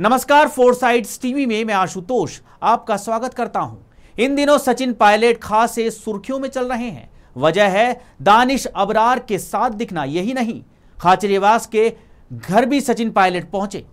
नमस्कार, four sides TV में मैं आशुतोष आपका स्वागत करता हूं। इन दिनों सचिन पायलट खास से सुर्खियों में चल रहे हैं। वजह है दानिश अबरार के साथ दिखना। यही नहीं, खाचरियावास के घर भी सचिन पायलट पहुंचे।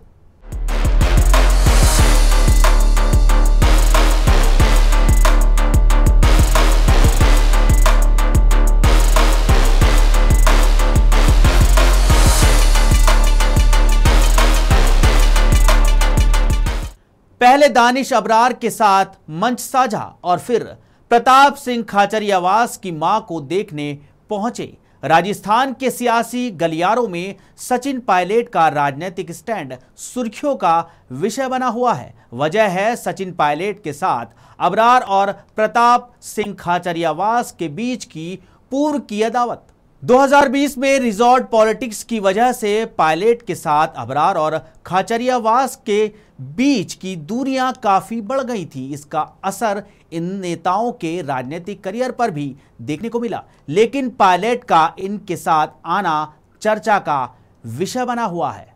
पहले दानिश अबरार के साथ मंच साझा और फिर प्रताप सिंह खाचरियावास की मां को देखने पहुंचे। राजस्थान के सियासी गलियारों में सचिन पायलट का राजनीतिक स्टैंड सुर्खियों का विषय बना हुआ है। वजह है सचिन पायलट के साथ अबरार और प्रताप सिंह खाचरियावास के बीच की पूर्व की अदावत। 2020 में रिजॉर्ट पॉलिटिक्स की वजह से पायलट के साथ अबरार और खाचरियावास के बीच की दूरियां काफ़ी बढ़ गई थी। इसका असर इन नेताओं के राजनीतिक करियर पर भी देखने को मिला, लेकिन पायलट का इनके साथ आना चर्चा का विषय बना हुआ है।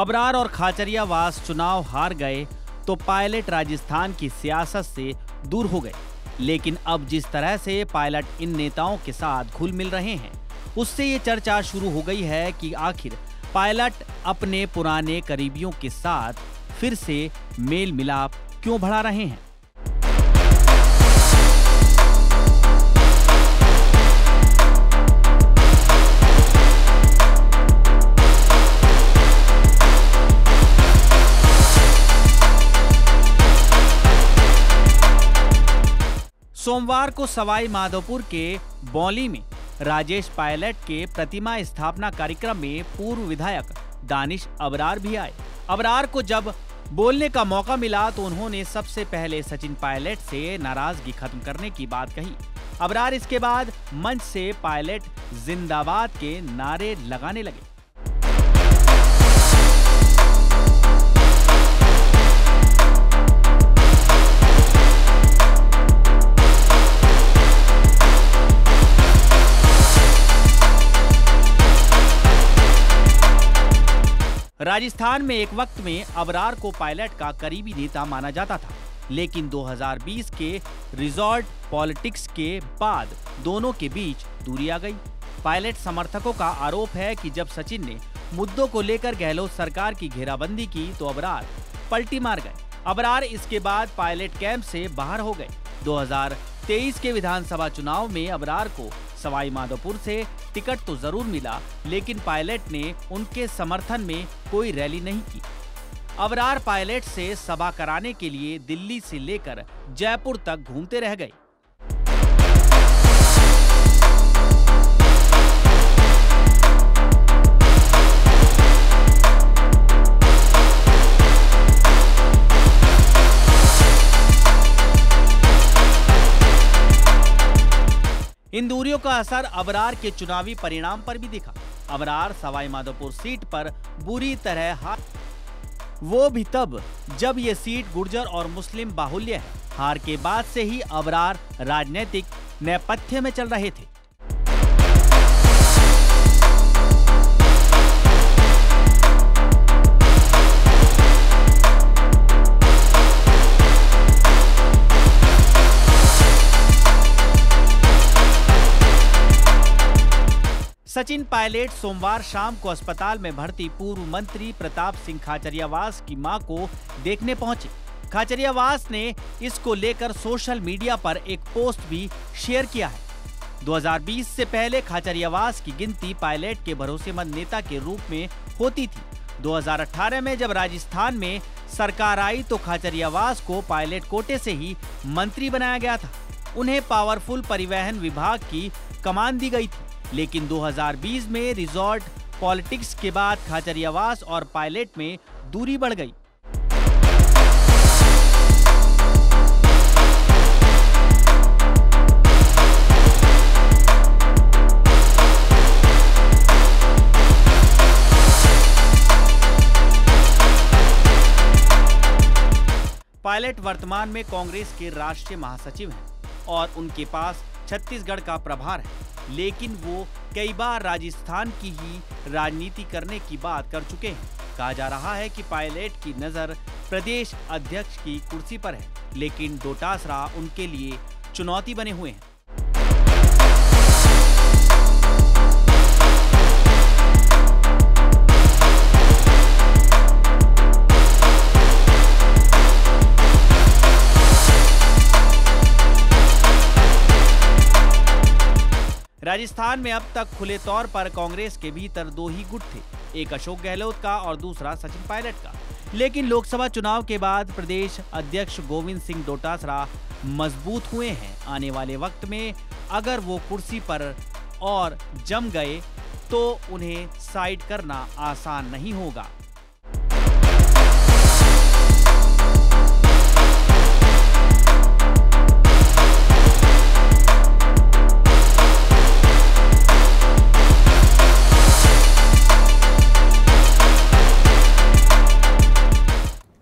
अबरार और खाचरियावास चुनाव हार गए तो पायलट राजस्थान की सियासत से दूर हो गए, लेकिन अब जिस तरह से पायलट इन नेताओं के साथ घुल मिल रहे हैं, उससे ये चर्चा शुरू हो गई है कि आखिर पायलट अपने पुराने करीबियों के साथ फिर से मेल मिलाप क्यों बढ़ा रहे हैं। सोमवार को सवाई माधोपुर के बौली में राजेश पायलट के प्रतिमा स्थापना कार्यक्रम में पूर्व विधायक दानिश अबरार भी आए। अबरार को जब बोलने का मौका मिला तो उन्होंने सबसे पहले सचिन पायलट से नाराजगी खत्म करने की बात कही। अबरार इसके बाद मंच से पायलट जिंदाबाद के नारे लगाने लगे। राजस्थान में एक वक्त में अबरार को पायलट का करीबी नेता माना जाता था, लेकिन 2020 के रिजॉर्ट पॉलिटिक्स के बाद दोनों के बीच दूरी आ गई। पायलट समर्थकों का आरोप है कि जब सचिन ने मुद्दों को लेकर गहलोत सरकार की घेराबंदी की तो अबरार पलटी मार गए। अबरार इसके बाद पायलट कैंप से बाहर हो गए। 2023 के विधानसभा चुनाव में अबरार को सवाई माधोपुर से टिकट तो जरूर मिला, लेकिन पायलट ने उनके समर्थन में कोई रैली नहीं की। अबरार पायलट से सभा कराने के लिए दिल्ली से लेकर जयपुर तक घूमते रह गए। इन दूरियों का असर अबरार के चुनावी परिणाम पर भी दिखा। अबरार सवाई माधोपुर सीट पर बुरी तरह हार, वो भी तब जब ये सीट गुर्जर और मुस्लिम बाहुल्य है। हार के बाद से ही अबरार राजनीतिक नेपथ्य में चल रहे थे। सचिन पायलट सोमवार शाम को अस्पताल में भर्ती पूर्व मंत्री प्रताप सिंह खाचरियावास की मां को देखने पहुंचे। खाचरियावास ने इसको लेकर सोशल मीडिया पर एक पोस्ट भी शेयर किया है। 2020 से पहले खाचरियावास की गिनती पायलट के भरोसेमंद नेता के रूप में होती थी। 2018 में जब राजस्थान में सरकार आई तो खाचरियावास को पायलट कोटे से ही मंत्री बनाया गया था। उन्हें पावरफुल परिवहन विभाग की कमान दी गई थी, लेकिन 2020 में रिजॉर्ट पॉलिटिक्स के बाद खाचरियावास और पायलट में दूरी बढ़ गई। पायलट वर्तमान में कांग्रेस के राष्ट्रीय महासचिव हैं और उनके पास छत्तीसगढ़ का प्रभार है, लेकिन वो कई बार राजस्थान की ही राजनीति करने की बात कर चुके हैं। कहा जा रहा है कि पायलट की नज़र प्रदेश अध्यक्ष की कुर्सी पर है, लेकिन डोटासरा उनके लिए चुनौती बने हुए हैं। राजस्थान में अब तक खुले तौर पर कांग्रेस के भीतर दो ही गुट थे, एक अशोक गहलोत का और दूसरा सचिन पायलट का। लेकिन लोकसभा चुनाव के बाद प्रदेश अध्यक्ष गोविंद सिंह डोटासरा मजबूत हुए हैं। आने वाले वक्त में अगर वो कुर्सी पर और जम गए तो उन्हें साइड करना आसान नहीं होगा।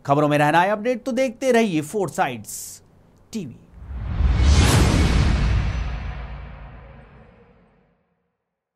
खबरों में रहना है अपडेट, तो देखते रहिए 4 साइड्स टीवी।